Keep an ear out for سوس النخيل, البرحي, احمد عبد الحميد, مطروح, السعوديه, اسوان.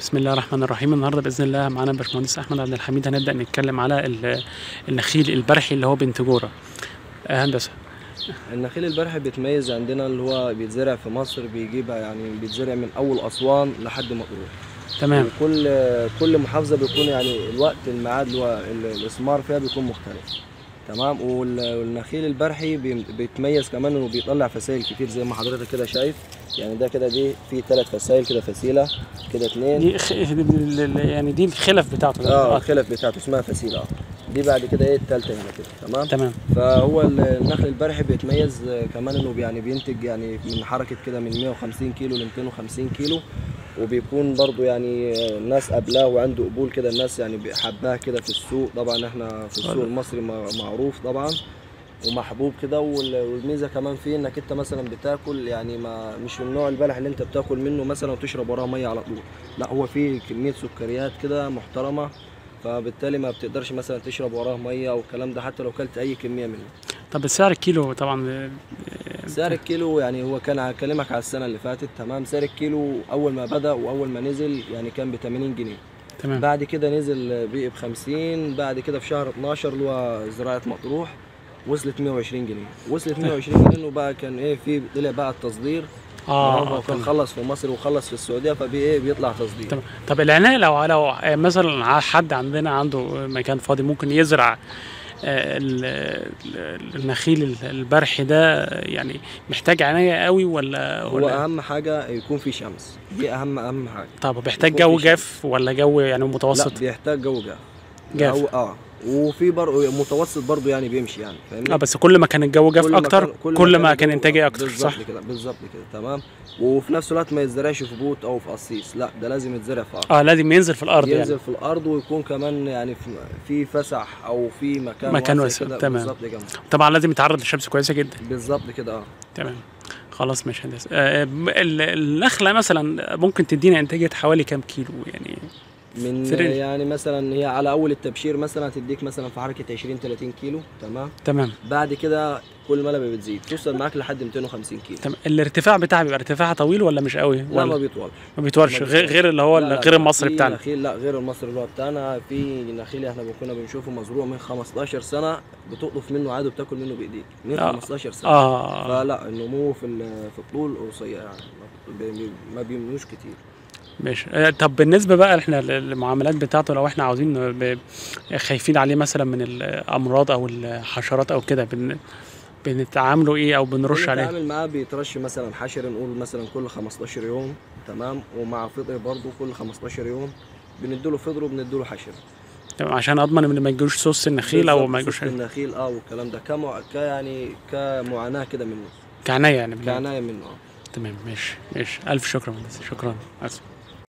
بسم الله الرحمن الرحيم. النهارده باذن الله معانا باشمهندس احمد عبد الحميد، هنبدا نتكلم على النخيل البرحي اللي هو بنت جوره. هندسه النخيل البرحي بيتميز عندنا اللي هو بيتزرع في مصر، بيجيبها يعني بيتزرع من اول اسوان لحد مطروح. تمام. كل محافظه بيكون يعني الوقت الميعاد اللي هو الاثمار فيها بيكون مختلف. تمام. والنخيل البرحي بيتميز كمان انه بيطلع فسائل كتير زي ما حضرتك كده شايف، يعني ده كده دي في 3 فسائل كده، فسيله كده 2 دي يعني دي الخلف بتاعته. الخلف بتاعته اسمها فسيله. دي بعد كده ايه الثالثه هنا كده. تمام. فهو النخل البرحي بيتميز كمان انه يعني بينتج يعني من حركه كده من 150 كيلو ل 250 كيلو، وبيكون برضو يعني الناس قبلها وعنده قبول كده، الناس يعني حباها كده في السوق. طبعا احنا في السوق المصري معروف طبعا ومحبوب كده. والميزه كمان فيه انك انت مثلا بتاكل يعني ما مش النوع البلح اللي انت بتاكل منه مثلا وتشرب وراه ميه على طول، لا هو فيه كميه سكريات كده محترمه، فبالتالي ما بتقدرش مثلا تشرب وراه ميه او الكلام ده حتى لو كلت اي كميه منه. طب السعر الكيلو طبعا سعر الكيلو يعني هو كان هكلمك على السنه اللي فاتت. تمام. سعر الكيلو اول ما بدا واول ما نزل يعني كان ب 80 جنيه. تمام. بعد كده نزل ب 50، بعد كده في شهر 12 اللي هو زراعه مطروح وصلت 120 جنيه، وصلت 120 جنيه وبقى كان ايه في طلع بقى التصدير. كان خلص في مصر وخلص في السعوديه فبي ايه بيطلع تصدير. تمام. طب العنايه لو مثلا حد عنده مكان فاضي ممكن يزرع النخيل البرحي ده، يعني محتاج عنايه قوي ولا هو اهم حاجه يكون في شمس؟ دي اهم حاجه. طب بيحتاج جو جاف ولا جو يعني متوسط؟ لا بيحتاج جو جاف. وفي متوسط برضه يعني بيمشي يعني فاهمني. بس كل ما كان الجو جاف اكتر كل ما كان انتاجي اكتر. بالظبط كده، بالظبط كده. تمام. وفي نفس الوقت ما يتزرعش في بوت او في قصيص، لا ده لازم يتزرع في ارض. لازم ينزل في الارض، ينزل يعني في الارض، ويكون كمان يعني في فسح او في مكان واسع كده. تمام. طبعا لازم يتعرض للشمس كويسه جدا. بالظبط كده. تمام. خلاص ماشي هندسه. النخله مثلا ممكن تدينا انتاجيه حوالي كام كيلو يعني من سرين؟ يعني مثلا هي على اول التبشير مثلا هتديك مثلا في حركه 20-30 كيلو. تمام. بعد كده كل ملبه بتزيد توصل معاك لحد 250 كيلو. تمام. الارتفاع بتاعها بيبقى ارتفاعها طويل ولا مش قوي؟ لا ما بيطولش غير اللي هو غير المصري بتاعنا. لا غير المصري اللي هو بتاعنا. في نخيل احنا كنا بنشوفه مزروع من 15 سنه بتقطف منه عادي وبتاكل منه بايديك من 15 سنه. فلا النمو في الطول قصير يعني ما بينموش كتير. ماشي. طب بالنسبه بقى احنا للمعاملات بتاعته، لو احنا عاوزين خايفين عليه مثلا من الامراض او الحشرات او كده، بنتعاملوا ايه او بنرش عليه؟ بنتعامل معاه بيترش مثلا حشر نقول مثلا كل 15 يوم. تمام. ومع فطر برضه كل 15 يوم بنديله فطر وبنديله حشر. تمام. عشان اضمن ان ما يجيلوش سوس النخيل او ما يجيلوش سوس النخيل والكلام ده يعني كمعاناه كده منه، كعنايه يعني. تمام. ماشي. الف شكر يا مهندس. شكرا.